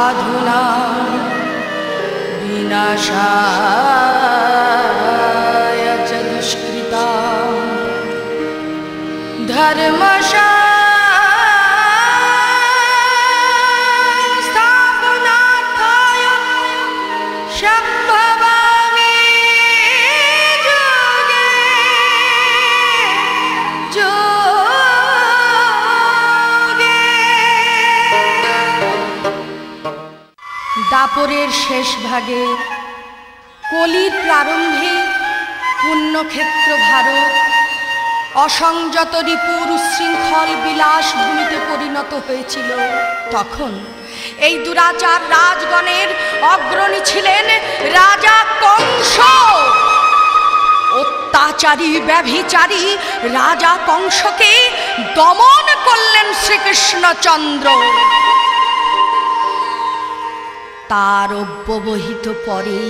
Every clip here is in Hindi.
साधुना विनाशाय च दुष्कृता धर्मशा दापोरेर शेष भागे कलिर प्रारम्भे पुण्यक्षेत्र भारत असंयत रिपुर उच्छृंखल बिलास भूमिते परिणत हयेछिल। तखन एई दुराचार राजगणेर अग्रणी छिलेन राजा कंस। अत्याचारी व्यभिचारी राजा कंसके दमन करलेन श्रीकृष्णचंद्र। तार अव्यवहित परे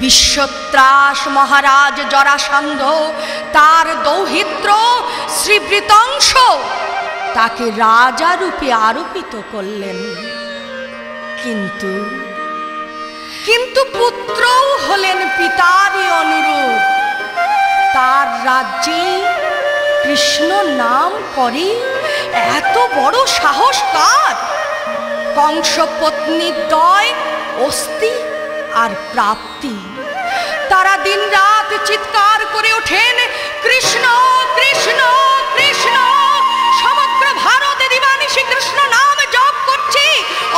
विश्वत्रास महाराज जरासंध तार दौहित्र श्रीवृतंश ताके राजा रूपे आरोपित करलेन। किन्तु किन्तु पुत्रौ हलेन पितारी अनुरूप। तार राज्ये कृष्ण नाम करे एत बड़ साहस कार। कंस पत्नी दय अस्ति और प्राप्ति तारा दिन रात चित्कार करे उठेन कृष्ण कृष्ण कृष्ण। समग्र भारत दिवानिशी कृष्ण नाम जप करछे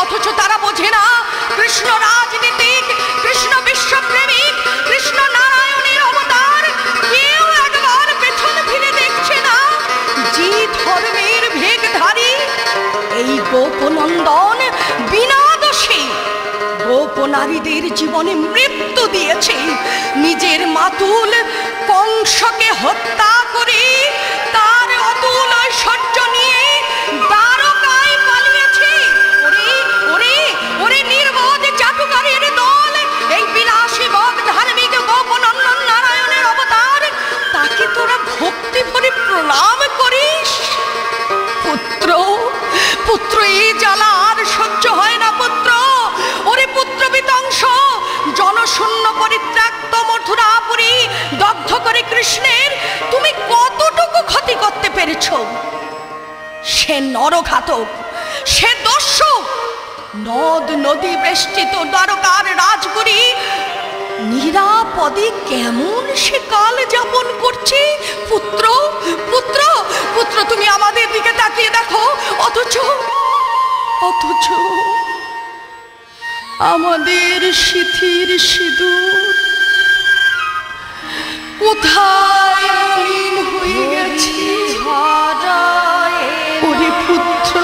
अथच तारा बोझे ना कृष्ण राजनीतिक कृष्ण विश्वप्रेमिक कृष्ण नारायणेर अवतार। केउ एकबार पेछन फिरे देखछे ना जी धर्मेर भेगधारी एई गोपनंदन बिना दोषे गोपनारीदेर जीवने मृत्यु दिएछे। निजेर मातुल कंसके हत्या करे तार अतुल ऐश्वर्य निये द्वारकाय पालियेछे। ओरे ओरे ओरे निर्बोध चाटुकारेर दल एई बिलासी भोग धार्मिक गोपनंदन नारायणेर अवतार ताके तोरा भक्ति भरे प्रणाम करिस। पुत्र पुत्र ए जला आर सह्य हय ना पुत्र। ओरे पुत्र वितंश जनशून्य परित्यक्त मथुरापुरी दग्ध करे कृष्णेर तुमी कतटुकु क्षति करते पेरेछो। से नरघातक से दस्यु नद नदी बेष्टित द्वारकार राजगुरी निरापदे केमन से काल यापन करछे। पुत्र पुत्र पुत्र तुमी आमादेर दिके ताकिये देखो अथच अथच आमादेर शिथिर सिदूर कोथाय लीन हये गेछे। ओरे पुत्र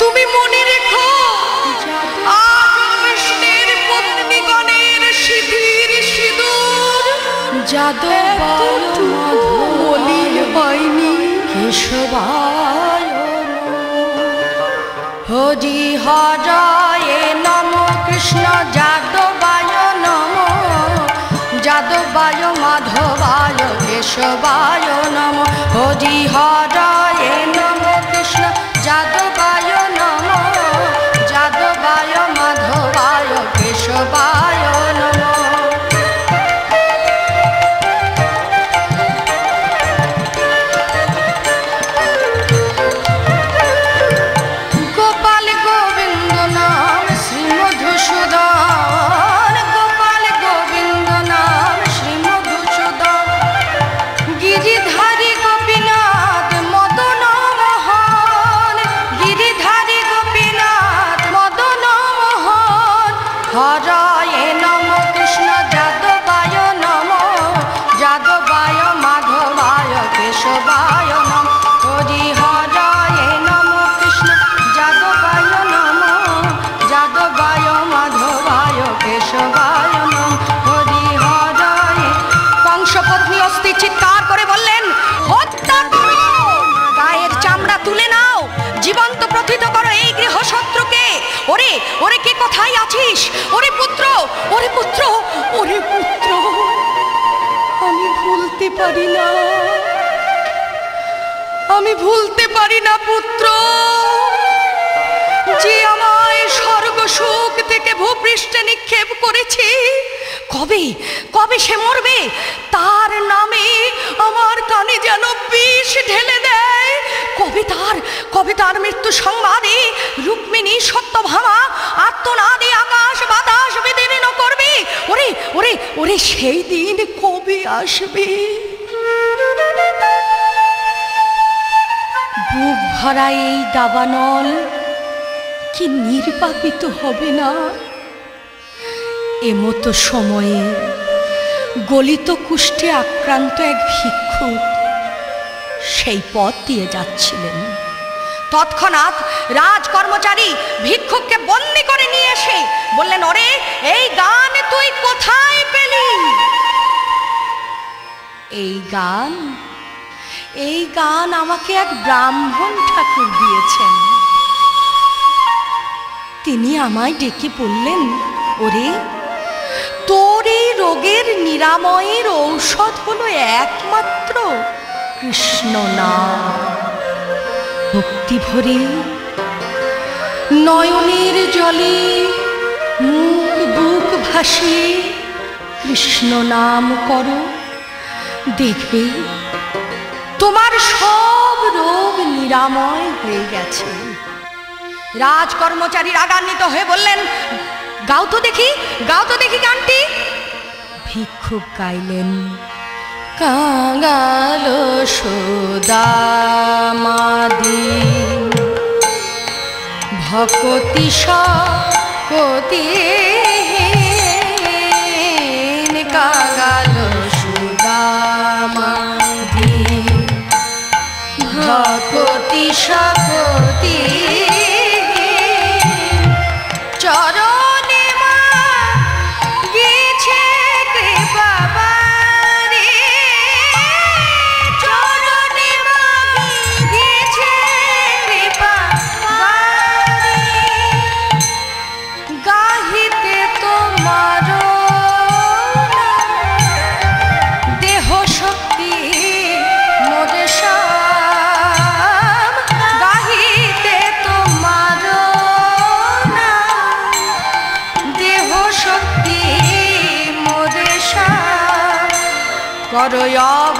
तुमी मने रेखो हरि हराय नमो कृष्ण जादवाय नमो जादवाय माधवाय केशवाय नमो। हरि हराय नमो कृष्ण जादवाय नमो जादवाय माधवाय केशवाय नमो। पुत्र जी आमाय कबे कबे से मरबे तार नामे आमार काने जेन विष ढेले देय कबे तार मृत्यु संबादे रुक्मिणी सत्यभामा आत्मनादे आकाश बातास विदीर्ण करबे ओरे ओरे ओरे सेई दिन कबे आसबे बुक भरा एई दावानल कि निर्बापित होबे ना एमतो समये गलित कुष्ठे आक्रांत एक भिक्षुक सेई पथ दिये जाच्छिलेन तत्क्षणात् राजकर्मचारी भिक्षुक के बंदी करे निये एसे बोलेन ओरे एई गान तुई कोथाय पेली एई गान आमाके एक ब्राह्मण ठाकुर दियेछेन तिनि आमाय डेके बोललेन ओरे तोरे रोगेर निरामयेर औषध हलो एकमात्र कृष्ण नाम भक्ति भरे नयनेर जले मुख बुक भासिये कृष्ण नाम करो देखबे तोमार सब रोग निरामय हये गेछे राजकर्मचारी रागान्वित हये बोललेन गाओ तो देखी गानटी भिक्षुक गाइलेन कांगालो सुदामादी भक्ति सकती कांगालो सुदामादी भक्ति सकती चरण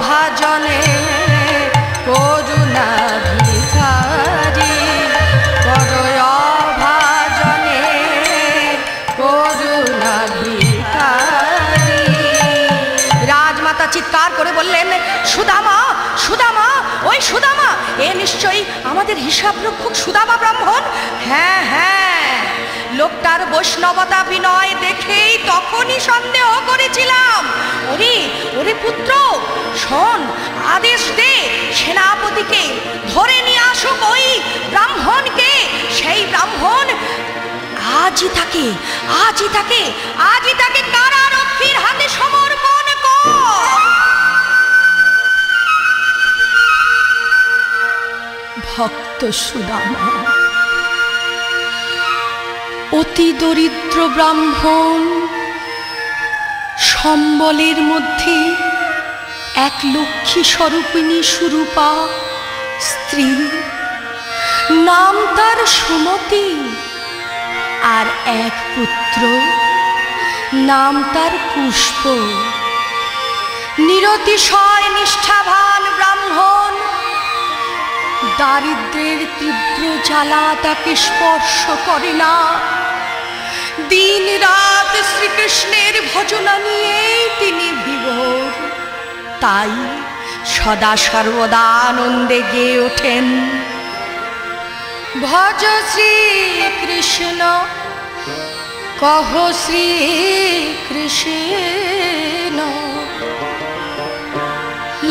भजने करुणा भिखारी भजने करुणा भिखारी राजमाता चित्कार करे बोलेन सुदामा सुदामा ओई सुदामा ए निश्चयी आमादेर हिसाब रक्षक सुदामा ब्राह्मण हाँ हाँ लोकटार वैष्णवता विनय देखे तखनी सन्देह करेछिलाम ओरे ओरे पुत्र शोन आदेश दे सेनापति के धरे निये आसो ओई ब्राह्मण के सेई ब्राह्मण आज ही ताके कारारक्षीर हाथे समर्पण कर भक्त सुदामा অতি দরিদ্র ব্রাহ্মণ সম্বলের মধ্যে এক লক্ষ্মী স্বরূপিণী সুরূপা স্ত্রী নাম তার সুমতি আর এক পুত্র নাম তার পুষ্প নিরতিশয় নিষ্ঠাবান ব্রাহ্মণ দারিদ্রের তীব্র জ্বালা তাকে স্পর্শ করে না दिन रात श्रीकृष्णेर भजना निये विभोर ताई सदा सर्वदा आनंदे गेये उठेन भज श्री कृष्ण कह श्री कृष्ण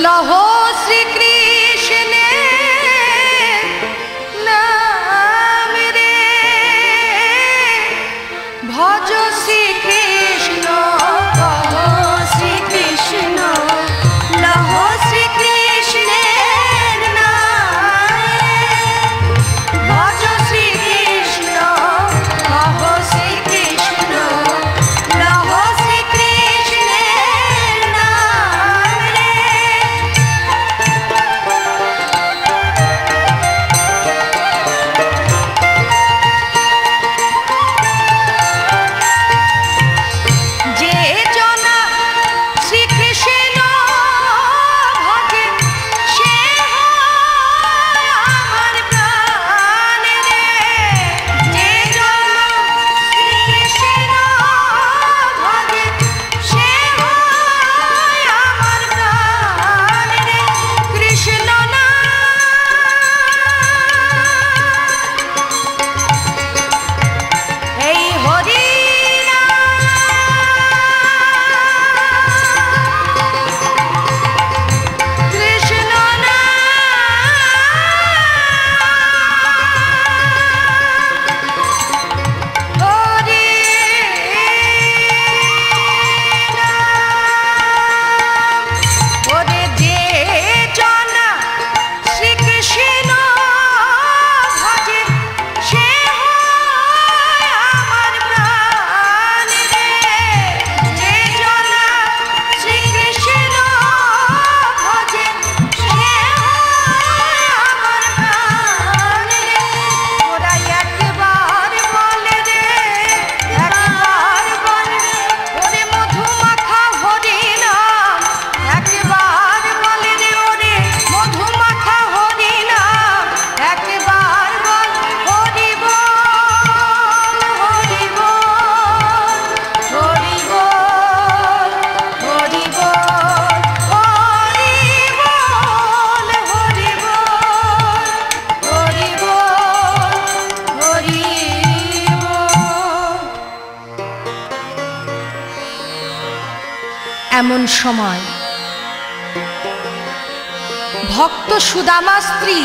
लह श्री कृष्ण भज श्री कृष्ण कह श्री कृष्ण लह श्री कृष्ण भज श्री कृष्ण कह श्री कृष्ण लह श्री कृष्ण एमन समय भक्त सुदामा स्त्री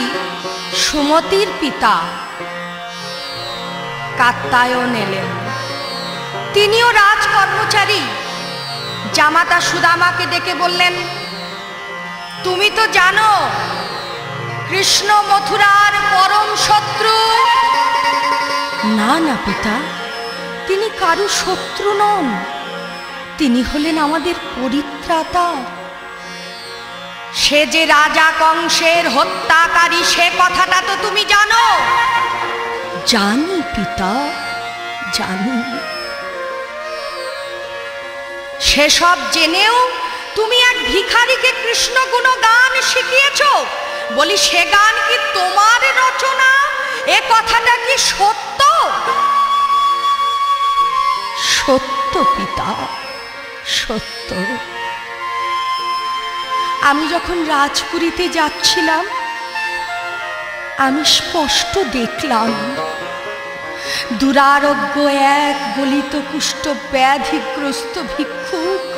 सुमतिर पिता कात्तायन एलेन। तिनिओ राजकर्मचारी जामाता सुदामा के डेके बोलें, तुमी तो जानो कृष्ण मथुरार परम शत्रु। ना ना पिता, तिनी कारू शत्रु नन, तिनी हलेन आमादेर परित्राता। से जे राजा कंसेर हत्याकारी से कथाटा तो तुमी जानो। जानी पिता जानी। से सब जेनेओ तुमी एक भिखारी के कृष्ण गुण गान शिखिएछो, बोली से गान की तोमार रचना? ए कथाटा कि सत्य? सत्य पिता सत्य। आमी जखन राजपुरीते जाच्छिलाम आमी स्पष्ट देखलाम दुरारोग्य एक गलित कुष्ठ व्याधिग्रस्त भिक्षुक।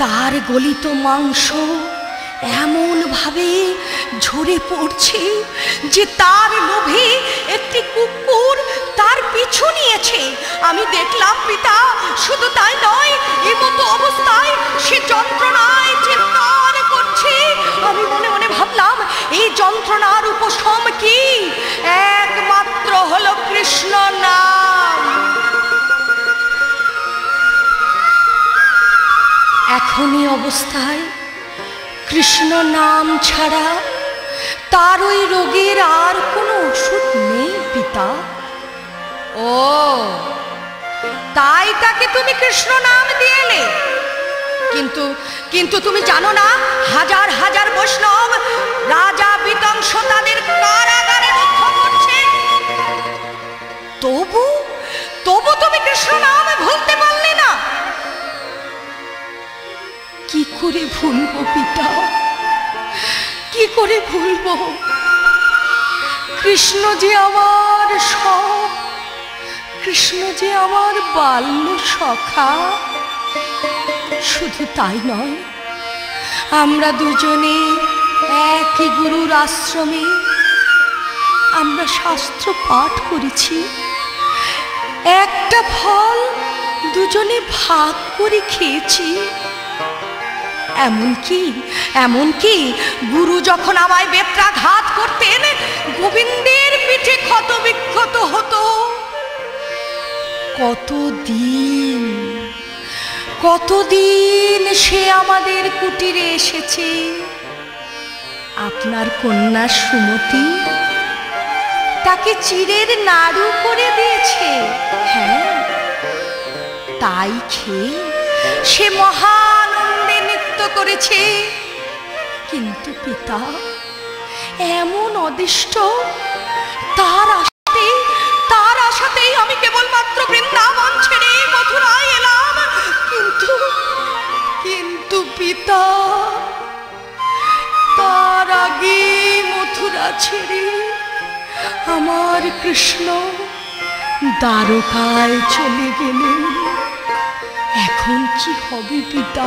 तार गलित मांस एमन भावे झरे पड़छे जे तार लोभे एकटी कुकुर तार पीछु नियेछे। आमी देखलाम पिता, शुधु ताई नय, एई मतो अवस्थाय से यंत्रणाय चित्कार करछे। आमी मने मने भाबलाम एई यंत्रणार उपशम कि एकमात्र हलो कृष्ण नाम। एखोनी अवस्थाय कृष्ण नाम छाड़ा तार ओई रोगेर आर कोनो ओषुध नेই पिता। ओ ताई ताके तुमी कृष्ण नाम दिएले, किन्तु किन्तु तुमी जानो ना हजार हजार वैष्णव राजा वितंस तादेर कारागारे रक्ष करछे, तबु तबु तुमी कृष्ण नाम भुलते पारले ना। की करे भूलबो पिता, की करे भूलबो? कृष्ण जे आमार सब, कृष्ण जे आमार बाल्य सखा। शुधु ताई नय, आम्रा दुजने एकी गुरुर आश्रमे आम्रा शास्त्र पाठ करेछि। एकटा फल दुजने भाग करे खेয়েছি। एमनकी गुरु जखन आमाय बेत्राघात करतेन गोविंदेर पीठे क्षत विक्षत हतो। कतदिन से आमादेर कुटीरे एसेछे। आपनार कन्या सुमति ताके चिरेर नाड़ू करे दिएछे। हाँ ताई खेये से महानंदे नृत्य करेछे। किन्तु पिता एमन अदृष्ट तार आशातेई आमी केवलमात्र वृंदावन छेड़े मथुराय एलाम। किन्तु पिता तार आगे मथुरा छेड़े आमार कृष्ण द्वारकाय चले गेलेन। एखन कि हबे पिता?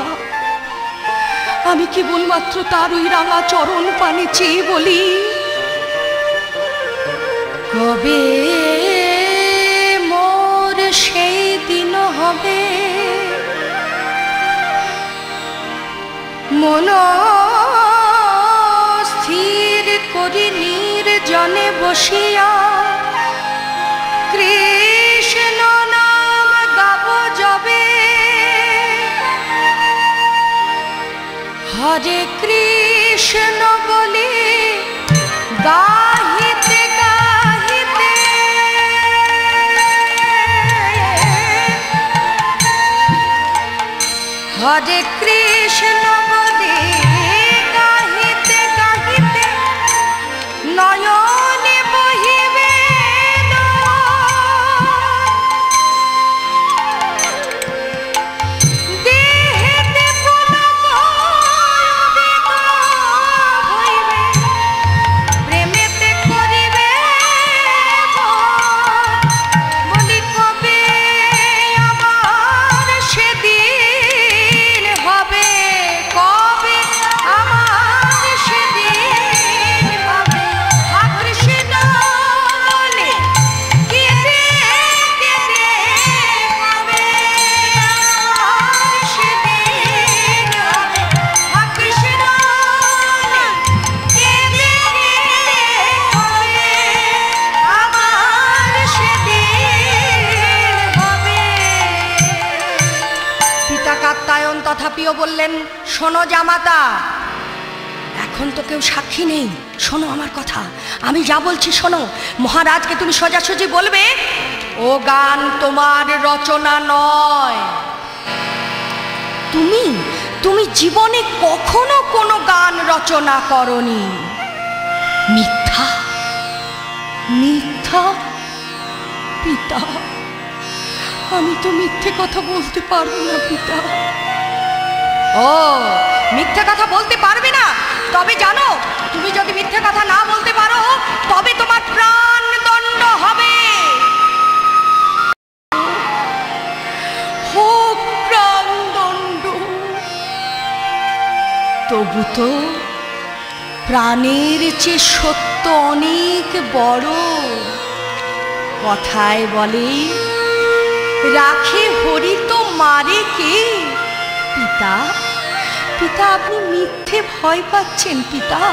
आमी केवलमात्र तार ओई रांगा चरण पाने चेये बलि, कबे मोर सेई दिन हबे मन স্থির করি নির্জনে বসিয়া কৃষ্ণ নাম গাবো জবে। হরে কৃষ্ণ বলে গাহিতে গাহিতে হরে কৃষ্ণ নাপিও বললেন, শোনো জামাতা, এখন তো কেউ সাক্ষী নেই, শোনো আমার কথা, আমি যা বলছি শোনো, মহারাজকে তুমি সোজাসুজি বলবে ও গান তোমার রচনা নয়। তুমি তুমি জীবনে কখনো কোনো গান রচনা করনি। মিথ্যা মিথ্যা পিতা, আমি তো মিথ্যে কথা বলতে পারবো না পিতা। ও মিথ্যে কথা বলতে পারবে না, তবে জানো তুমি যদি মিথ্যে কথা না বলতে পারো তবে তোমার প্রাণদণ্ড হবে। ও প্রাণদণ্ড, তবু তো প্রাণের চেয়ে সত্য অনেক বড়। কথায় বলে রাখে হরি তো মারে কে। পিতা পিতা আপনি মিথ্যে ভয় পাচ্ছেন পিতা,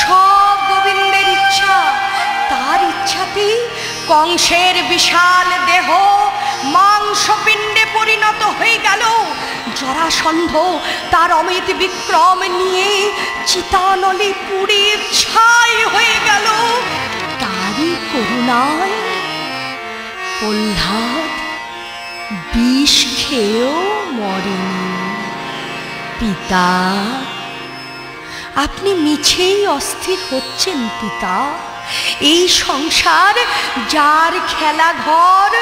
সব গোবিন্দের ইচ্ছা, তার ইচ্ছাতেই কংসের বিশাল দেহ মাংসপিণ্ডে পরিণত হয়ে গেল। জরাসন্ধ তার অমিত বিক্রম নিয়ে চিতানলে পুড়ে ছাই হয়ে গেল। তারই করুণায় প্রহ্লাদ বিষ খেয়েও মরেনি। পিতা আপনি মিছেই অস্থির হচ্ছেন পিতা। এই সংসার যার খেলাঘর,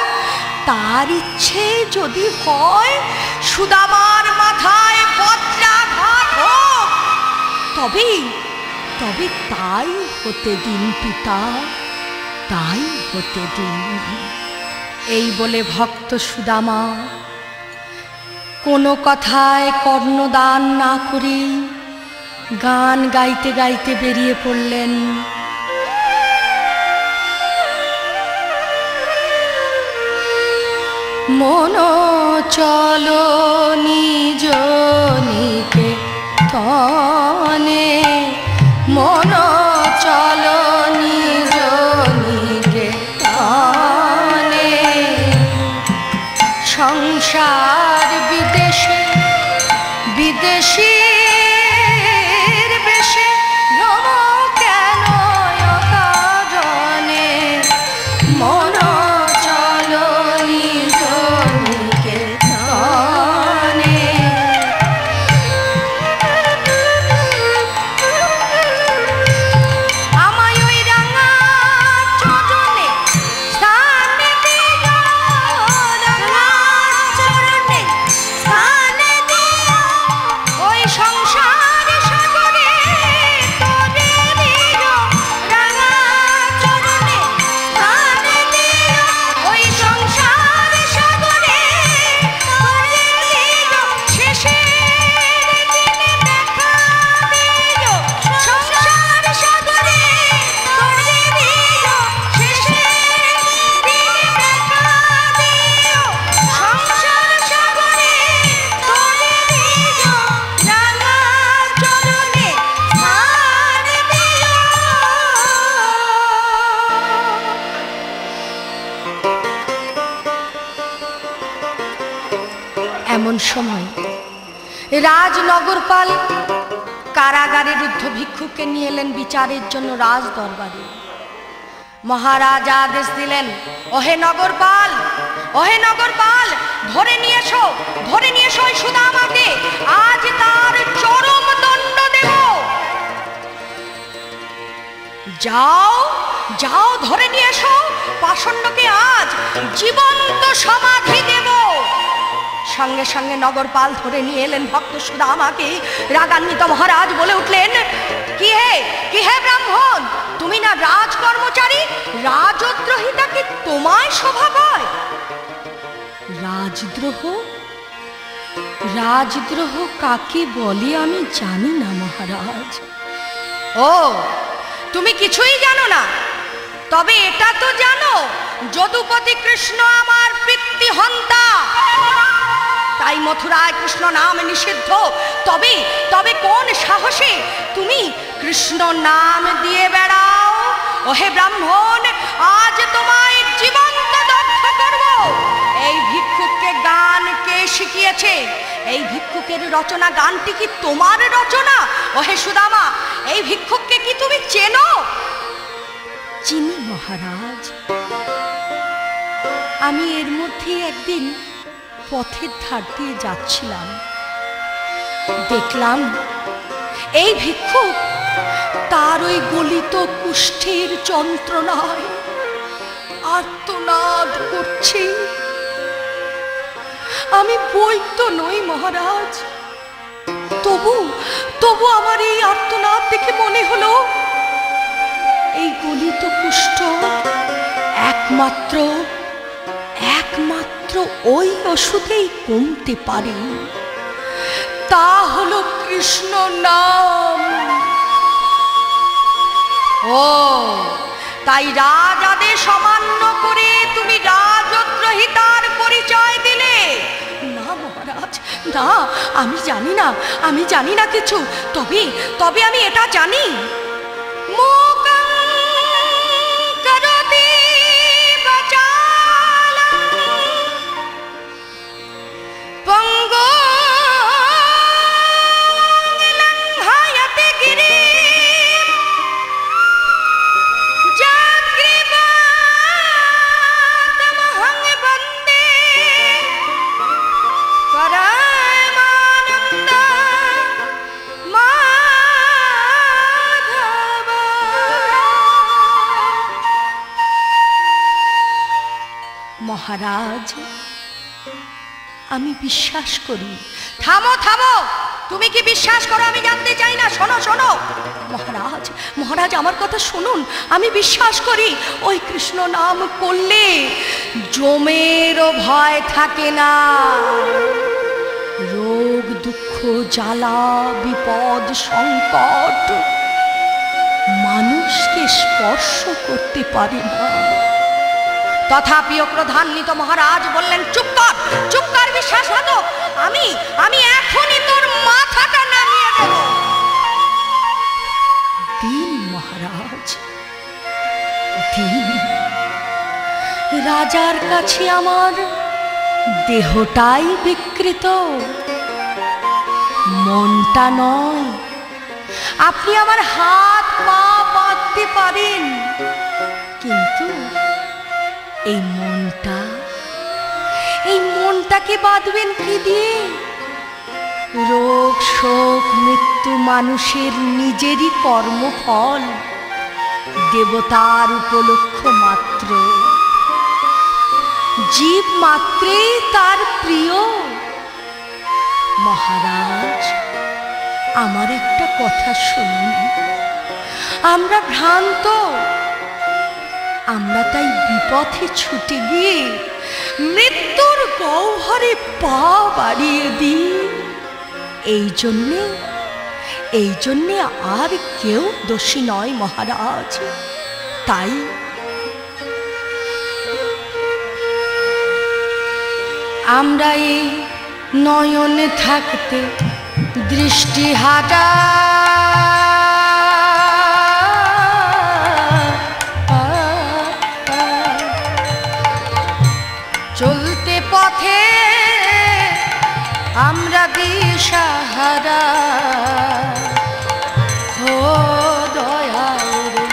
তার ইচ্ছে যদি হয় সুদামার মাথায় বজ্রাঘাত হোক, তবে তবে তাই হতে দিন পিতা, তাই হতে দিন। এই বলে ভক্ত সুদামা কোনো কথায় কর্ণদান না করে গান গাইতে গাইতে বেরিয়ে পড়লেন। মন চলো নিজ নিকেতনে, মন চলো নিজ নিকেতনে, সংসার বিদেশে বিদেশি সময় রাজনগরপাল কারাগারে রুদ্ধ ভিক্ষুককে নিয়ে এলেন বিচারের জন্য রাজ দরবারে। মহারাজ আদেশ দিলেন, ওহে নগরপাল, ওহে নগরপাল, ধরে নিয়ে এসো, ধরে নিয়ে এসো সুদামাকে, আজ তার চরম দণ্ড দেব। যাও যাও ধরে নিয়ে এসো পাষণ্ডকে, আজ জীবন্ত সমাধি দেব। সঙ্গে সঙ্গে নগরপাল ধরে নিয়ে এলেন ভক্ত সুদামাকে। রাগান্বিত মহারাজ বলে উঠলেন, কি হে ব্রাহ্মণ, তুমি না রাজ কর্মচারী, রাজদ্রোহিতা কি তোমার শোভা পায়? রাজদ্রোহ কাকে বলে আমি জানি না মহারাজ। ও তুমি কিছুই জানো না, তবে এটা তো জানো যদুপতি কৃষ্ণ আমার পিতৃহন্তা, তাই মথুরায় কৃষ্ণ নাম নিষিদ্ধ। তবে তবে কোন সাহসে তুমি কৃষ্ণ নাম দিয়ে বেড়াও? ওহে ব্রাহ্মণ, আজ তোমায় জীবন্ত দগ্ধ করব। এই ভিক্ষুককে গান কে শিখিয়েছে? এই ভিক্ষুকের রচনা গানটি কি তোমার রচনা? ওহে সুদামা, এই ভিক্ষুককে কি তুমি চেনো? চিনি মহারাজ, আমি এর মধ্যে একদিন পথের ধার দিয়ে যাচ্ছিলাম, দেখলাম এই ভিক্ষুক তার ওই গলিত কুষ্ঠের যন্ত্রণায় আর্তনাদ করছে। আমি বই তো নই মহারাজ, তবু আমার এই আর্তনাদ দেখে মনে হলো এই গলিত কুষ্ঠ একমাত্র ওই ওষুধেই কমতে পারে, তা হলো কৃষ্ণ নাম। ও তাই রাজ আদেশ অমান্য করে তুমি রাজদ্রোহিতার পরিচয় দিলে? না মহারাজ, না, আমি জানি না কিছু। তবে আমি এটা জানি, মহারাজ আমি বিশ্বাস করি। থামো, তুমি কি বিশ্বাস করো আমি জানতে চাই না। শোনো মহারাজ আমার কথা শুনুন। আমি বিশ্বাস করি ওই কৃষ্ণ নাম করলে জমেরও ভয় থাকে না, রোগ দুঃখ জ্বালা বিপদ সংকট মানুষকে স্পর্শ করতে পারে না। তথাপিও প্রধান্বিত মহারাজ বললেন, চুপ কর বিশ্বাসঘাতক, আমি এখনই তোর মাথাটা নামিয়ে দেব। দিন মহারাজ, দিন। রাজার কাছে আমার দেহটাই বিকৃত, মনটা নয়। আপনি আমার হাত পা বাঁধতে পারেন, কিন্তু এই মনটাকে বাঁধবেন কি দিয়ে? রোগ শোক মৃত্যু মানুষের নিজেরই কর্মফল, দেবতার উপলক্ষ মাত্র, জীব মাত্রেই তার প্রিয়। মহারাজ আমার একটা কথা শুনুন, আমরা ভ্রান্ত, আমরা তাই বিপথে ছুটে গিয়ে মৃত্যুর গহ্বরে পা বাড়িয়ে দিই। এই জন্যে আর কেউ দোষী নয় মহারাজ। তাই আমরা এই নয়নে থাকতে দৃষ্টি হাটা, আমরা দিশাহারা। ও দয়াল রে,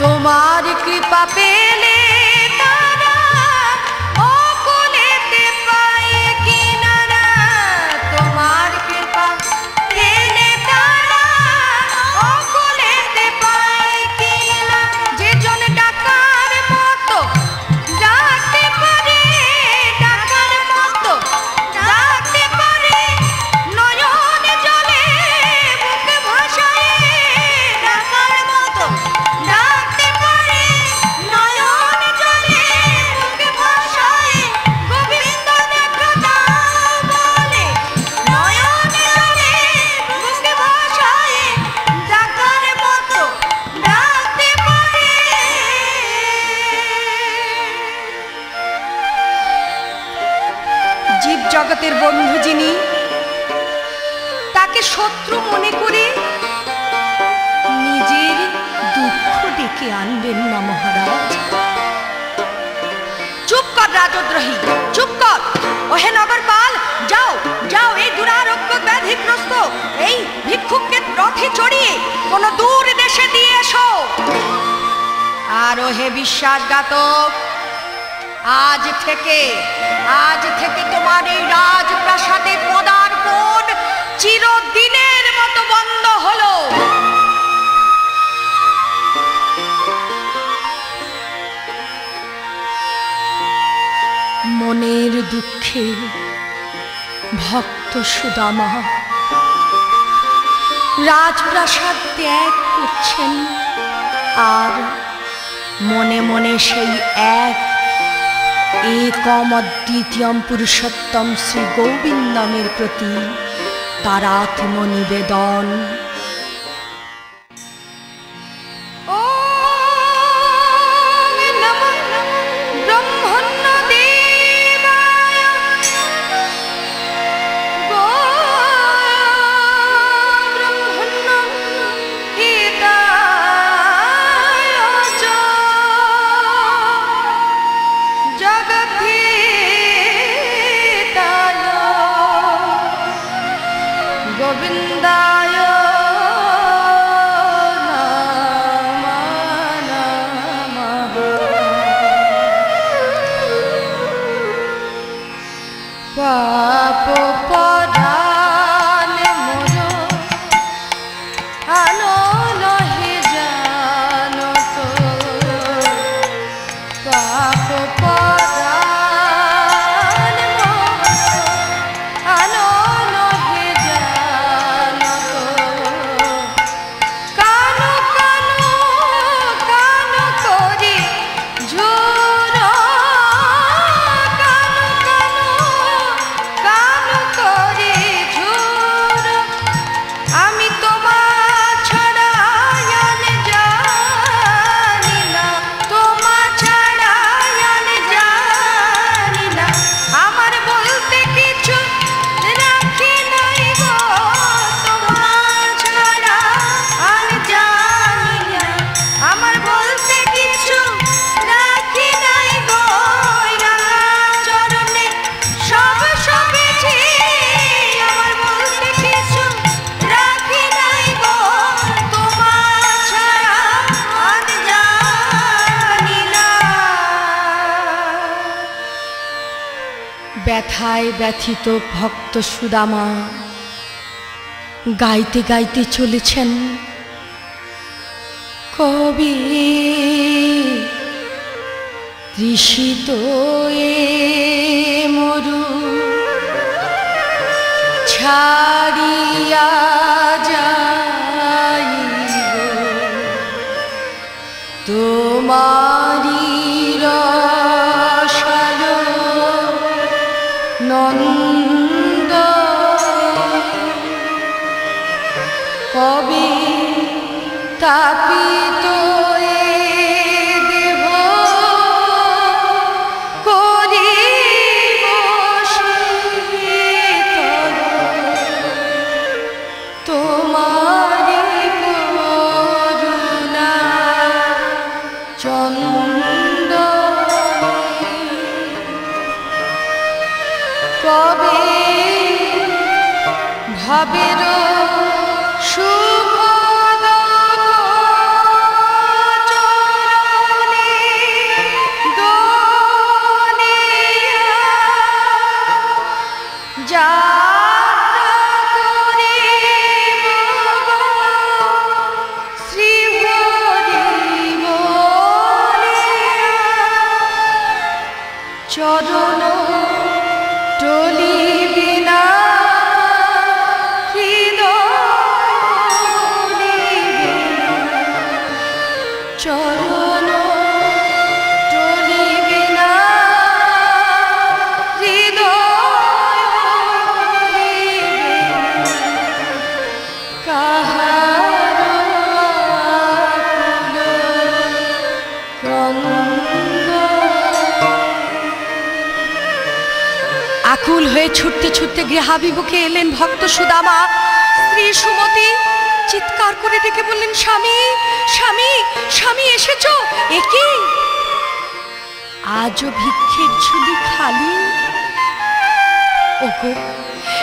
তোমার কৃপা পেলে তারা অকুলেতে পায় কিনারা, তোমার কৃপা পেলে তারা অকুলেতে পায় কিনারা। যে জন ডাকার মতো জগতের বন্ধু যিনি, তাকে শত্রু মনে করে নিজের দুঃখ ডেকে আনবেন না মহারাজ। চুপ কর রাজদ্রোহী, চুপ কর। ओहे नगरपाल जाओ जाओ ए दुरारोग्य व्याधिग्रस्त ए भिक्षुकকে রথে চড়িয়ে কোন দূর দেশে দিয়ে এসো। আর ওহে বিশ্বাসঘাতক আজ থেকে তোমার এই রাজপ্রাসাদে পদার্পণ চিরদিনের মতো বন্ধ হলো। মনের দুঃখে ভক্ত সুদামা রাজপ্রাসাদ ত্যাগ করছেন আর মনে মনে সেই এক एकम अद्वितीयम पुरुषोत्तम श्री गोविंदमेर प्रति तार आत्मनिवेदन। ব্যথায় ব্যথিত ভক্ত সুদামা গাইতে গাইতে চলেছেন কবি তৃষিত এ মরু ছাড়িয়া যাইব তোমারি आकुल हुए छुटते छुटते गृहाभिमुखे एलें भक्त सुदामा। स्त्री सुमती चित्कार करे देखे बोलें स्वामी स्वामी स्वामी एसेछो। एकी आजो भिक्षेर झुली खाली ओगो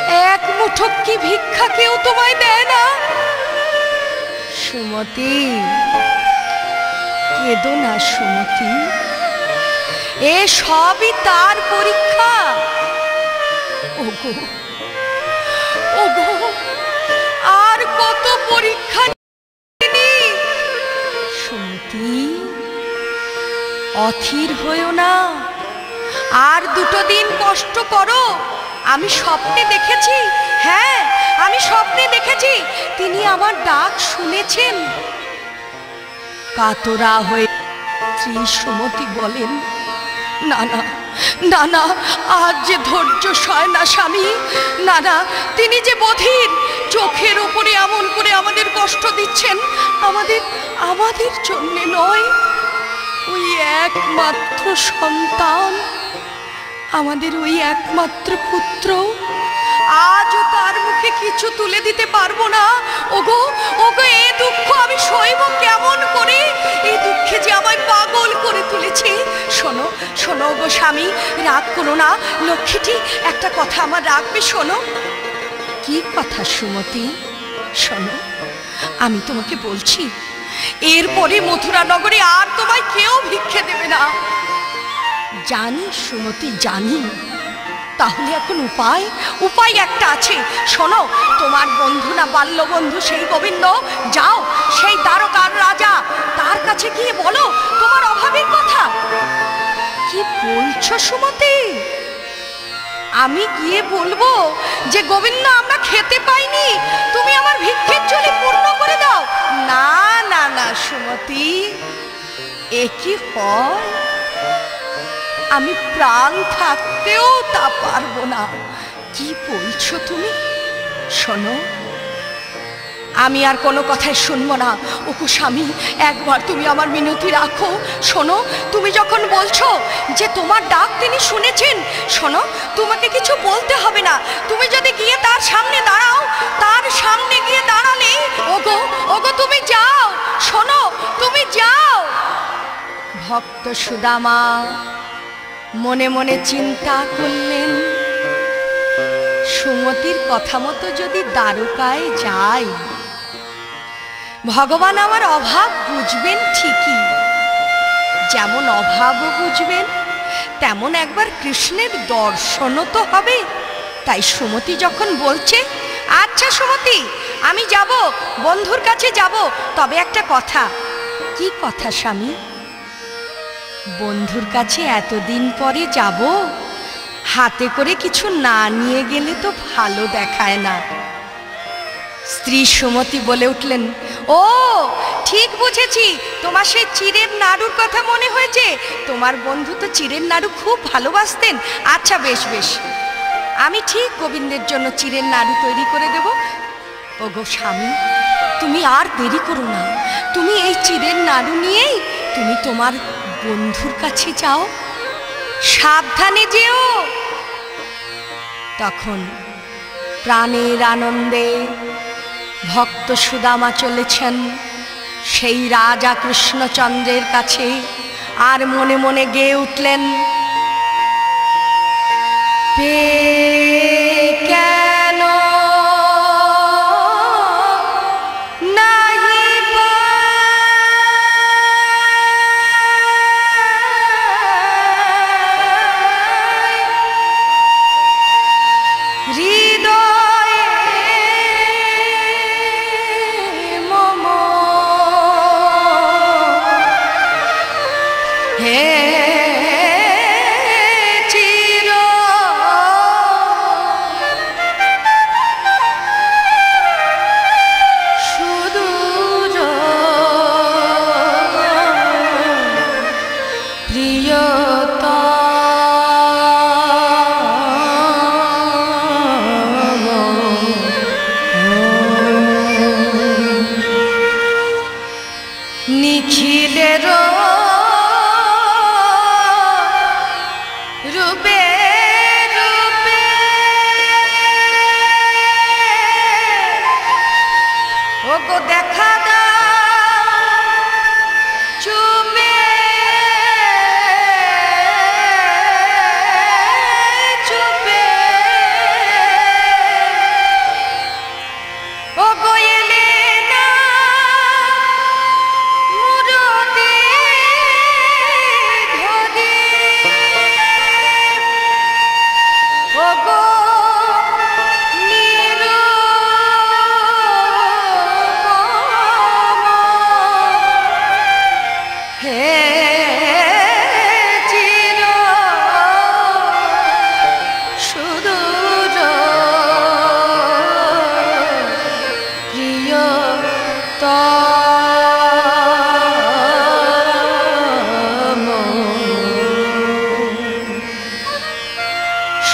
एक मुठो की भिक्षा क्यों तुम्हें देना सुमति केदो ना सुमति ए सबई तार परीक्षा ओगो ओगो आर कत परीक्षा सुमति अधीर होयो ना आर दुटो दिन कष्ट करो आमी स्वप्ने देखेछि हाँ आमी स्वप्ने देखेछि तिनी आमार डाक शुनेछेन कातरा हये श्री सुमति बोलेन ना ना ना ना आज जे धैर्य सय ना स्वामी ना ना तिनी जे बधिर चोखेर उपरे एमन करे आमादेर कष्ट दिच्छेन आमादेर आमादेर जन्य नय ओई एकमात्र सन्तान आमादेर ओई एकमात्र पुत्र आजो तार मुखे किछु तुले दिते पारबो ना ओगो ओगो ए दुःख आमी सइब केमन करे ए दुःखे जे आमाय पागल करे तुलेछे शोनो शोनो गो स्वामी राग करो ना लक्ष्मीटी एकटा कथा आमार राखबे शोनो कि कथा सुमति शोनो आमी तोमाके बोलछि एर परे मथुरा नगरे आर तोमाय केउ भिक्षे देबे ना जानी सुमति जानी ताहले एखन उपाय उपाय एकटा आछे शोनो तोमार बंधु ना बाल्य बंधु सेई गोविंद जाओ सेई द्वारकार राजा तार काछे गिये बोलो तोमार अभावेर कथा कि बोलछो सुमति आमी गिये बोलबो जे गोविंद आमरा खेते पाइनी तुमि आमार भिक्षेर झोली पूर्ण करे दाओ ना ना ना सुमति एकी फल आमी प्राण थाकतेओ ता पारबो ना कि बोलछो तुमी शोनो आमी आर कोनो कथाई शुनबो ना ओको स्वामी एकबार तुमी आमार मिनती राखो शोनो तुमी जखन बोलछो जे तोमार डाक तिनि शुनेछेन शोनो तोमाके किछु बोलते हबे ना तुमी जदि गिये तार सामने दाड़ाओ तार सामने गिये दाड़ाले ओगो ओगो तुमी जाओ शोनो तुमी जाओ भक्त सुदामा मने मने चिंता करलेन सुमतिर कथा मतो जदि दारुकाय जाय भगवान आमार अभाव बुझबेन ठीकई जेमन अभावो बुझबेन तेमन एकबार कृष्णेर दर्शनो तो हबे ताई सुमति जखन बोलछे अच्छा सुमति आमी जाबो बंधुर काछे जाबो तबे एकटा कथा कि कथा स्वामी बंधुर काछे एतदिन परे जाबो हाथे करे किछु ना निये गेले तो भालो देखाय ना स्त्री सुमति बोले उठलेन ओ ठीक बुझेछि तोमार सेई चिरेर नाड़ुर कथा मने होयेछे तोमार बंधु तो चिरेर नाड़ू खूब भालोबासतेन अच्छा बेश बेश आमी ठीक गोविंदेर जोन्नो चिरेर नाड़ू तैरी करे देब ओगो स्वामी तुमी आर देरी करो ना तुमी एई चिरेर नाड़ू नियेई तुमी तोमार बंधुर काछे जाओ सावधाने जेओ तखन प्राणेर आनंदे भक्त सुदामा चलेछेन सेई राजा कृष्णचंद्रेर काछे आर मने मने गेये उठलेन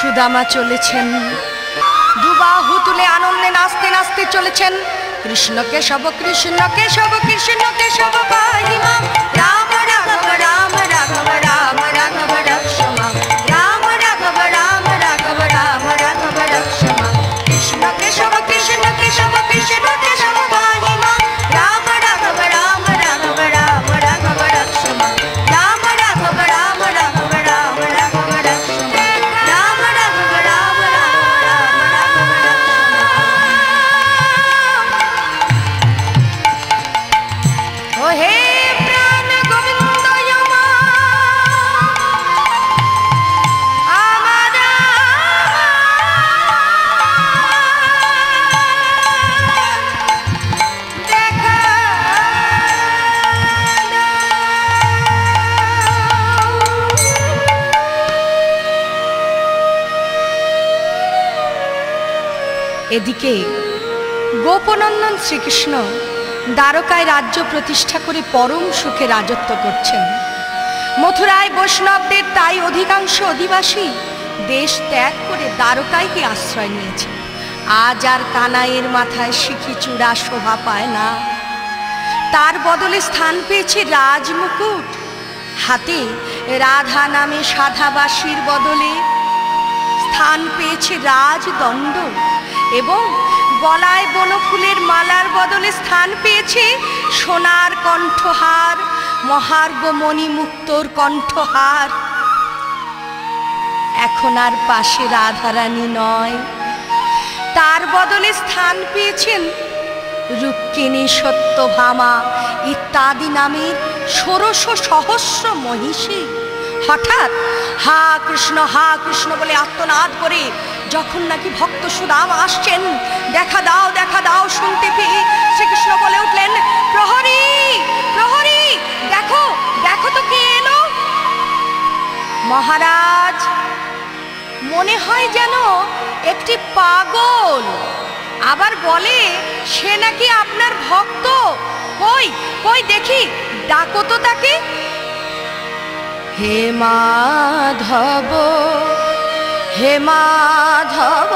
यशोदामा चलेছেন দুবাহু তুলে আনন্দে নাচতে নাচতে চলেছেন कृष्ण केशव कृष्ण केशव कृष्ण केशव हरि माम राम राघव राम राघव राम राघव रक्षम राम राघव राम राघव राम राघव रक्षम कृष्ण केशव कृष्ण केशव कृष्ण केशव हरि माम राम राघव राम राघव राम राघव रक्षम राम राघव राम राघव राम राघव रक्षम राम राघव राम राम राघव रक्षम हे प्राण गोविंद এদিকে গোপনন্দন শ্রীকৃষ্ণ दारकाय राज्य प्रतिष्ठा करे परम सुखे राजत्व करछेन। मथुराय वैष्णवदेर ताई अधिकांश आदिवासी देश त्याग करे दारकायके आश्रय नियेछे। आज आर कानाइयेर माथाय शिखी चूड़ा शोभा पाय ना, तार बदले स्थान पेयेछे राजमुकुट। हाते राधा नामे साधाबासीर बदले स्थान पेयेछे राजदंड एवं गलाय बनफुलेर मालार बदले स्थान पेयेछे सोनार कण्ठहार महार्ग मणिमुक्तोर कण्ठहार। एखन आर पाशे राधारानी नय, तार बदले स्थान पेयेछेन रूपकिणी सत्यभामा इत्यादि नामेर षोड़श सहस्र महिषी। हठात् हा कृष्ण बोले आर्तनाद करे जखन नाकि भक्त सुदाम आसछेन देखा दाओ सुनते पेये श्रीकृष्ण बोले उठलेन प्रहरी प्रहरी देखो देखो तो के एलो। महाराज मने हय जेन एकटी पागल, आबार बोले से नाकि आपनार भक्त। कोई कोई देखी डाको तो ताके। हे माधव हे माधव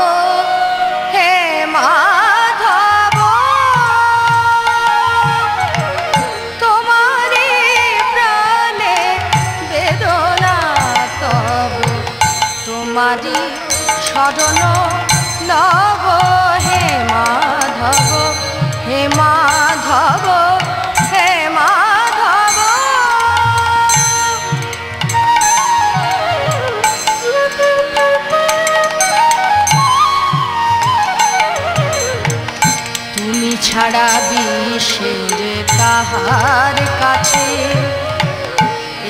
तुम्हारे प्राणे वेदना तब तुम्हारी शरण लव हे माधव छाड़ा विशेर काहार काछे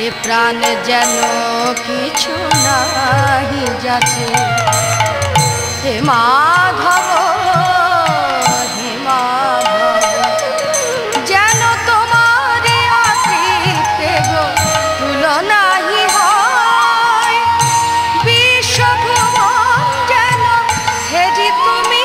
ए प्राण जेन किछु नाहि जाछे। हे माधव जेन तोमारे आश्रिते गो तुलना नाहि हय विश्वभुवन जेन हेरि तुमि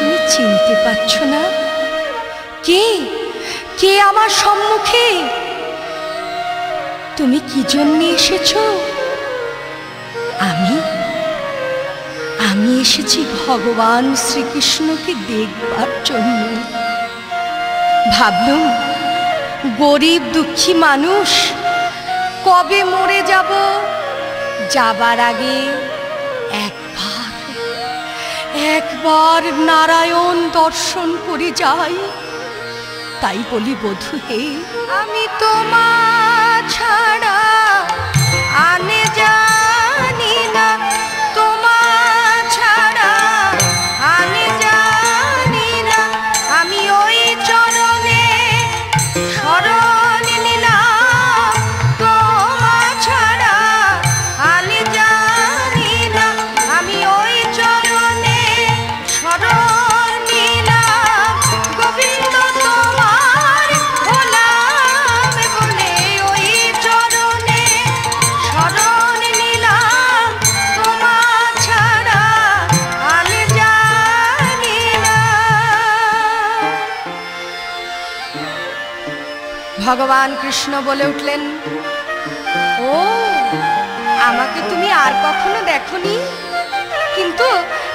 তুমি চিনতে পারছো না? কে কে আমার সম্মুখে? তুমি কি জন্য এসেছো? আমি এসেছি ভগবান শ্রীকৃষ্ণকে দেখবার জন্য। ভাবলুম গরিব দুঃখী মানুষ, কবে মরে যাব, যাবার আগে একবার নারায়ণ দর্শন করে যাই। তাই বলি বধূ হে, আমি তোমা ছাড়া আনে জানি না, তোমা ছাড়া আনে জানি না। আমি ওই চরণে শরণ নিলাম তোমা भगवान कृष्ण बोले उठलेन, ओ आमाके तुमी आर कखनो देखोनी, किन्तु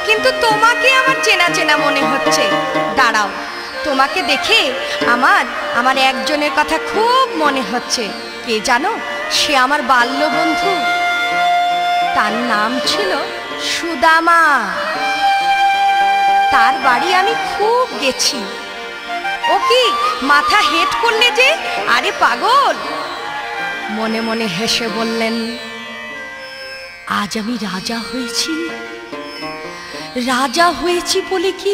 किन्तु तोमाके आमार चेना चेना मने होच्छे। दाड़ाओ तोमाके देखे आमार आमार एकजोनेर कथा खूब मने होच्छे। के जानो? से आमार बाल्य बंधु, तार नाम छिलो सुदामा। तार बाड़ी आमी खूब गेछी। ओकी माथा हेट करले जे आरे पागल, मने मने हेसे बोलें, आज आमी राजा हुएছি बोले कि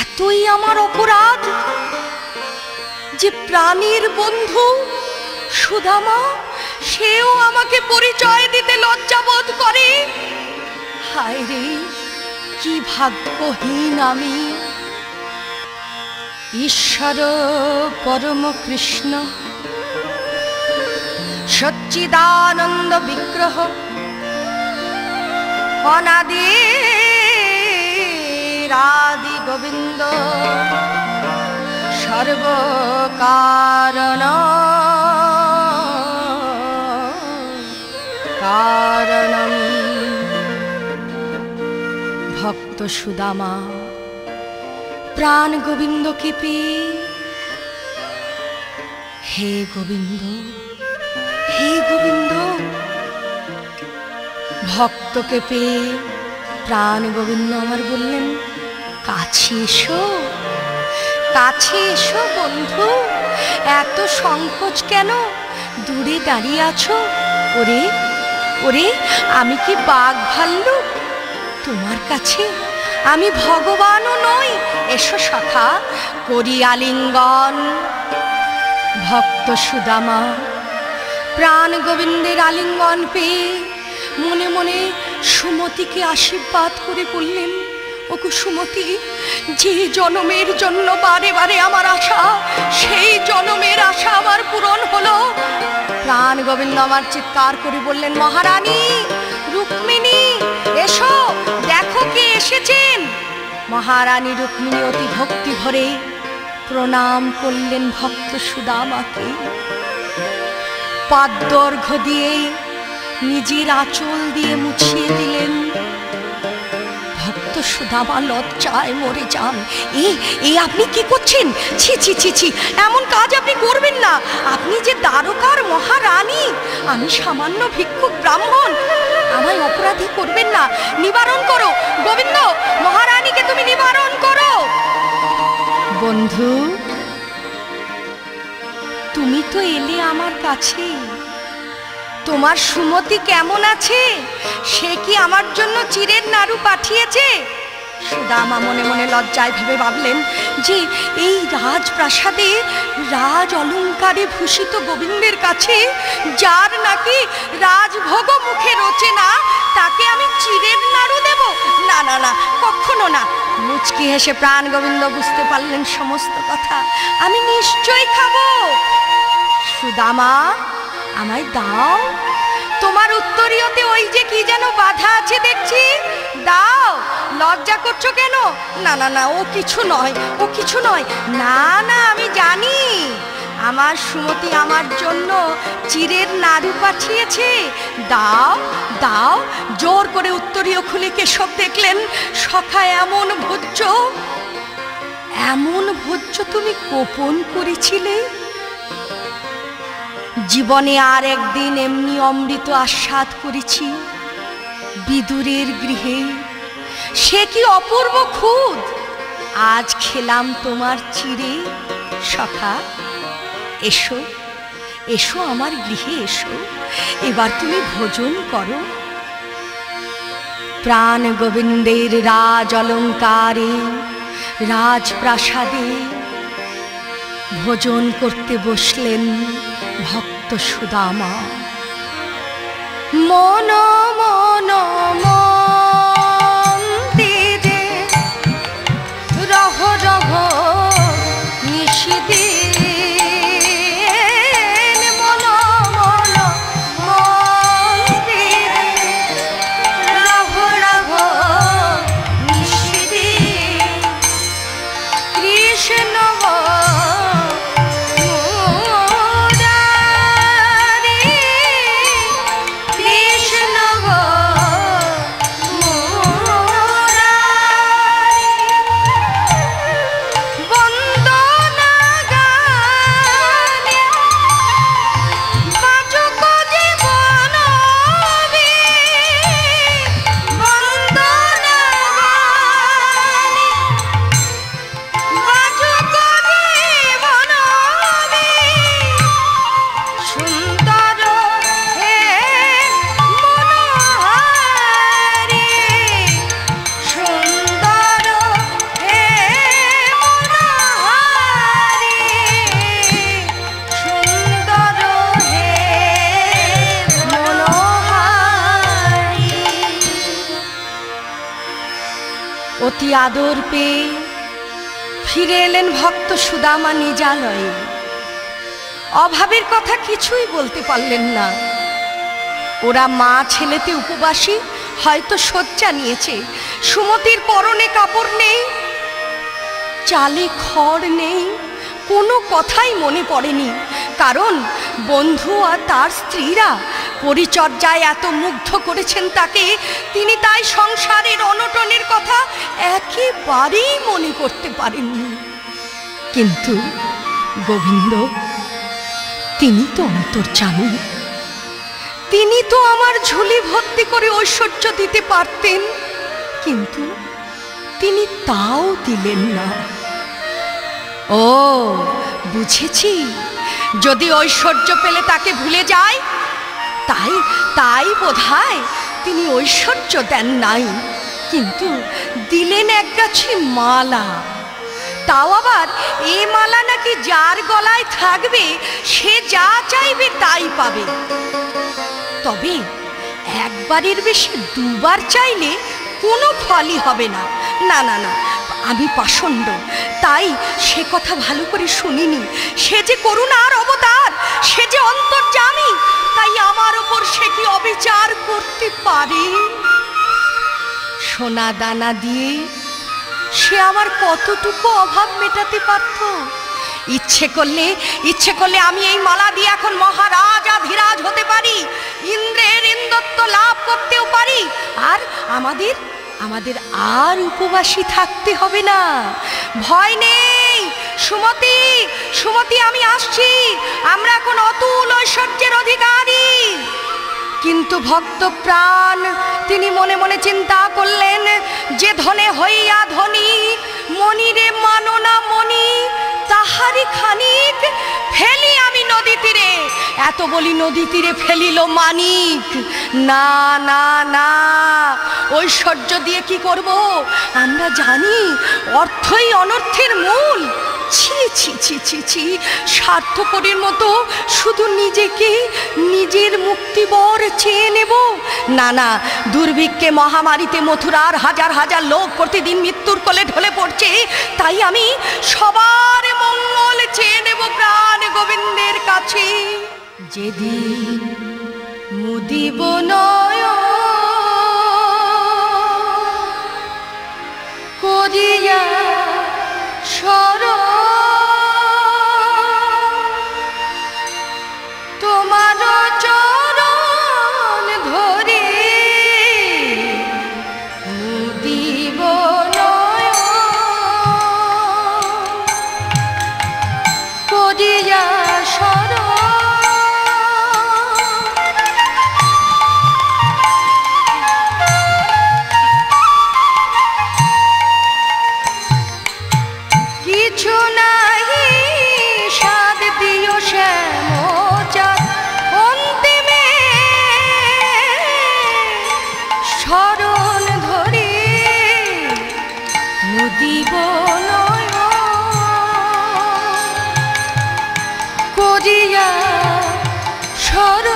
एतोই আমার অপরাধ যে প্রাণীর বন্ধু সুদামা সেও আমাকে পরিচয় দিতে লজ্জা বোধ করে। হায় রে কি ভাগ্যহীন আমি। ईश्वर परम कृष्ण सच्चिदानंद विग्रह अनादि आदि गोविंद सर्वकारण कारणम भक्त सुदामा प्राण गोविंद के पे, हे गोविंद भक्त के पे प्राण गोविंद आमार बोलें, काछे एसो बंधु, एतो संकोच केन, दूरे दाड़िये आछो। ओरे ओरे आमी कि बाघ भाल्लुक तोमार काछे आमी भगवानो नई। एसो सखा करि आलिंगन। भक्त सुदामा प्राण गोविंदेर आलिंगन पे मने मने सुमतिके आशीर्वाद करे बोललेन, ओगो सुमति, जे जन्मेर जन्य बारे बारे आमार आशा सेई जन्मेर आशा आमार पूरण हलो। प्राण गोविंद आमार चित्कार करे बोललेन, महारानी रुक्मिणी एसो देखो के एसेछेन। महारानी रुक्मिणी अति भक्ति भरे प्रणाम करलेन भक्त सुदामाके। पादर्घ दिए निजेर आँचल दिए मुछिए दिलेन। भक्त सुदामा लज्जाय मरे जान। ए आपनी कि करछेन? छी छी छी छी, एमन काज आपनी करबेन ना। आपनी जे दारुकार महारानी, आमी सामान्य भिक्षुक ब्राह्मण, आमाय अपराधी करबेन ना। निवारण करो गोविंद, महारानी के तुमी निवारण करो। बंधु तुमी तो एले आमार काछे, तोमार सुमति केमन आछे, से कि आमार जन्य चिरेर नाड़ू पाठियेछे? सुदामा मने मने लज्जाय भेबे भाबलेन जे एई राजप्रासादे राज अलंकारे भूषित गोविंदेर काछे जार नाकि राजभोग मुखे रोचे ना, ताके आमी चिरेर नाड़ू देब? ना ना ना, कखनो ना। मुचकी हेसे प्राण गोविंद बुझते पारलेन समस्त कथा। आमी निश्चय खाबो। सुदामा आमाय दाओ, तोमार उत्तरीयते ओई जे कि जेनो बाधा आछे देखछि, दाओ। लज्जा करछो केन? ना ना ना, ओ किछु नय, ओ किछु नय। ना ना, आमी जानी आमार सुमति आमार जन्य चिरेर नाड़ू पाठियेछे। दाओ दाओ। जोर करे उत्तरीय खुले केशव देखलेन, सखा एमन भोज्य तुमी गोपन करेছিলে। जीवने आर एकदिन एमनि अमृत आस्वाद करेछि बिदुरेर गृहे, से कि अपूर्व खुद आज खेलाम तोमार चिरे। सखा एसो एसो आमार गृहे एसो, एबार तुमी भोजन करो। प्राण गोविंदेर राज अलंकारे राजप्रासादे भोजन करते बसलेन भक्त सुदामा। मन मन मन कृष्ण প্রতি আদর পেয়ে ফিরে এলেন ভক্ত সুদামা নিজালয়ে। অভাবের কথা কিছুই বলতে পারলেন না। ওরা মা ছেলেতে উপবাসী, হয়তো শয্যা নিয়েছে। সুমতির পরনে কাপড় নেই, চালে খড় নেই, কোনো কথাই মনে পড়েনি। কারণ বন্ধু আর তার স্ত্রীরা পরিচর্যায় এত মুগ্ধ করেছেন তাকে, তিনি তাই সংসারের অনটনের কথা একেবারেই মনে করতে পারেননি। কিন্তু গোবিন্দ, তিনি তো অন্তর্যামী, তিনি তো আমার ঝুলি ভর্তি করে ঐশ্বর্য দিতে পারতেন, কিন্তু তিনি তাও দিলেন না। ও বুঝেছি, যদি ঐশ্বর্য পেলে তাকে ভুলে যায়, তাই তাই বোধহয় তিনি ঐশ্বর্য দেন নাই, কিন্তু দিলেন একগাছি মালা। তাও আবার এ মালা নাকি যার গলায় থাকবে সে যা চাইবে তাই পাবে, তবে একবারের বেশি দুবার চাইলে কোনো ফলই হবে না। না না না, আমি পাষণ্ড, তাই সে কথা ভালো করে শুনিনি। সে যে করুণার অবতার, সে যে অন্তর্যামী, তাই আমার ওপর সে কি অবিচার করতে পারে? সোনা দানা দিয়ে সে আমার কতটুকু অভাব মেটাতে পারত। ইচ্ছে করলে আমি এই মালা দিয়ে এখন মহারাজ আধিরাজ হতে পারি, ইন্দ্রের ইন্দ্রত্ব লাভ করতেও পারি, আর আমাদের আর উপবাসী থাকতে হবে না। ভয় নেই সুমতি, সুমতি আমি আসছি, আমরা এখন অতুল ঐশ্বর্যের অধিকারী। কিন্তু ভক্ত প্রাণ তিনি মনে মনে চিন্তা করলেন, যে ধনে হইয়া ধনী, মনিরে মানো না মনি, তাহারি খানিক ফেলি আমি নদী তীরে। এত বলি নদী তীরে ফেলিল মানিক। না না না, ঐশ্বর্য দিয়ে কি করব? আমরা জানি অর্থই অনর্থের মূল। ছি ছি ছি ছি ছি, স্বার্থপরের মতো শুধু নিজেকে, নিজের মুক্তিবর চেয়ে নেব? না না, দুর্ভিক্ষে মহামারীতে মথুরার হাজার হাজার লোক প্রতিদিন মৃত্যুর কোলে ঢলে পড়ছে, তাই আমি সবার মঙ্গল চেয়ে নেব প্রাণ গোবিন্দের কাছে। যেদিন মুদিব করিয়া সর তোমার চরণ ধরে মুদিব নয়ন করিয়া সর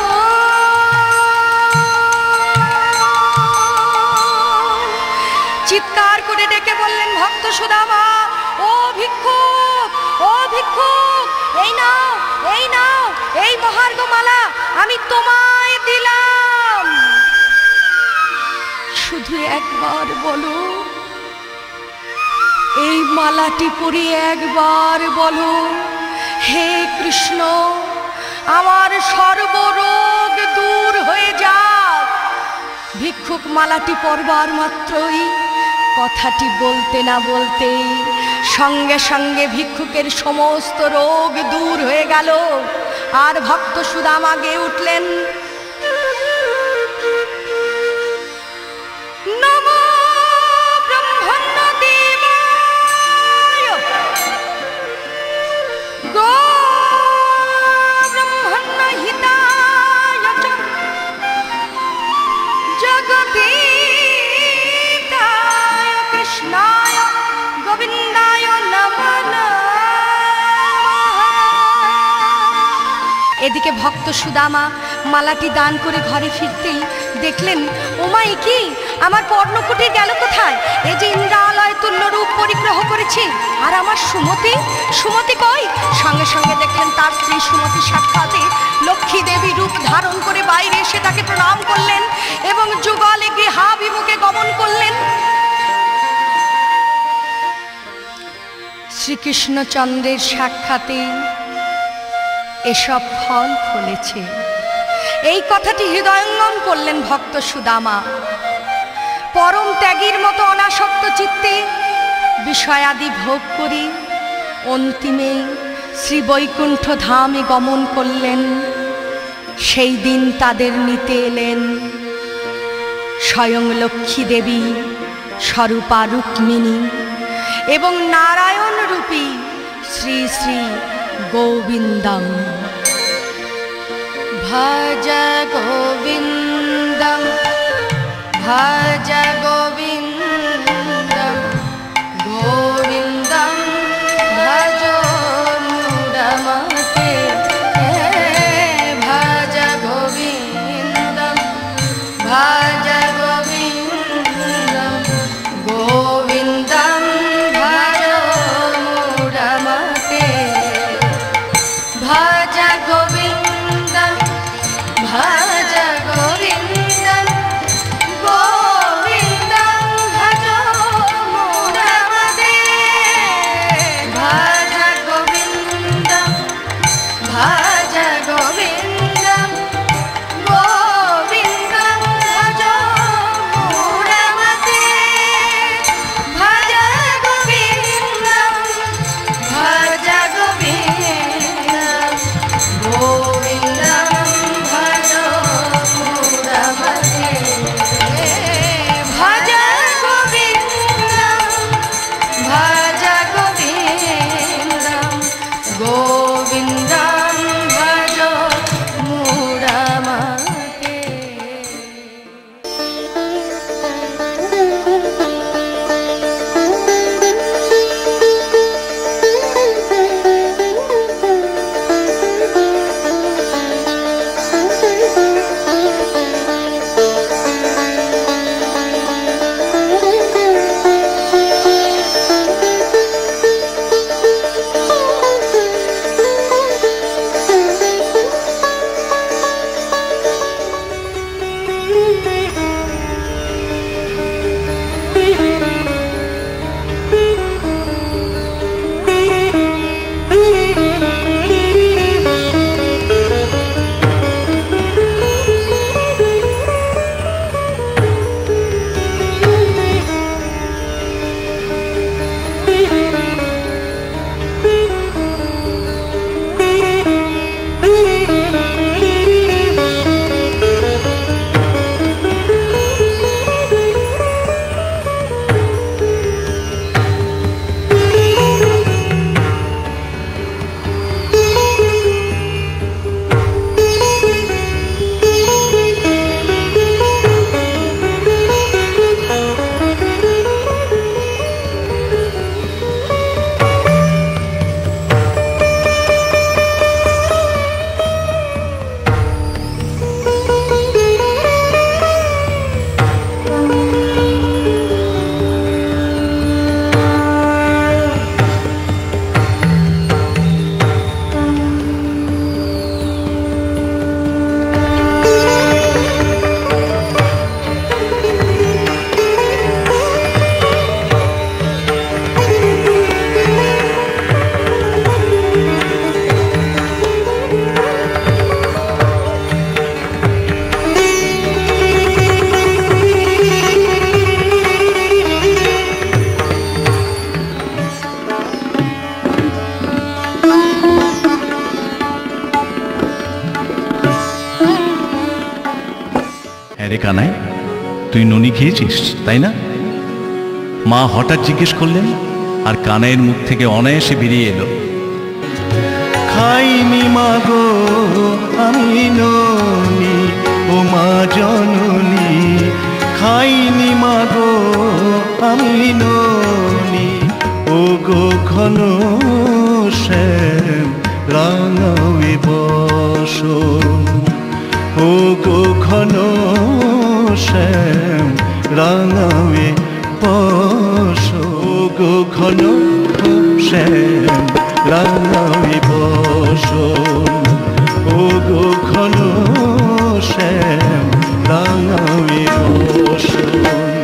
সুদামা, ও ভিক্ষুক, ও ভিক্ষুক, এই নাও, এই নাও, এই মহার্ঘ মালা আমি তোমায় দিলাম। শুধু একবার বলো, এই মালাটি পরে একবার বলো, হে কৃষ্ণ আমার সর্বরোগ দূর হয়ে যাক। ভিক্ষুক মালাটি পরবার মাত্রই, কথাটি বলতে না বলতেই সঙ্গে সঙ্গে ভিক্ষুকের সমস্ত রোগ দূর হয়ে গেল। আর ভক্ত সুদামা গেয়ে উঠলেন, एदिके भक्त सुदामा मालाटी दान करे घरे फिरतेई देखलेन ओमा एकी आमार पर्णकुटी गेल कोथाय ए जे इंद्रालय तुल्य रूप परिग्रह करेछे आर आमार सुमति सुमति कई संगे संगे देखलेन तार स्त्री सुमति साक्षाते लक्ष्मी देवी रूप धारण करे बाइरे एसे ताके प्रणाम करलेन एबं जुगले गृहाभिमुखे गमन करलेन। श्रीकृष्णचंद्रेर साक्षाते एसब फल फलेছে এই কথাটি হৃদয়ঙ্গম করলেন ভক্ত সুদামা। পরম ত্যাগীর মতো অনাসক্ত চিত্তে বিষয়াদি ভোগ করি অন্তিমে শ্রী বৈকুণ্ঠ ধামে গমন করলেন। সেই দিন তাদের নিতে এলেন স্বয়ং লক্ষ্মী দেবী স্বরূপা রুক্মিণী এবং নারায়ণ রূপী শ্রী শ্রী गोविंदम। भज गोविंदम भज गोविंदम गोविंदम भजो मुरमते भज गोविंदम भज गोविंदम गोविंदम তুই ননি খেয়েছিস তাই না? মা হঠাৎ জিজ্ঞেস করলেন আর কানাইয়ের মুখ থেকে অনায়াসে বেরিয়ে এলো, খাইনি মাগো আমি ননি ও মা জননী, খাইনি মাগো আমি ননি ও গো ঘন শ্যাম রাঙাবে বস। ঘনো শ্যাম লালায় বসন ওগো ঘনো শ্যাম লালায় বসন।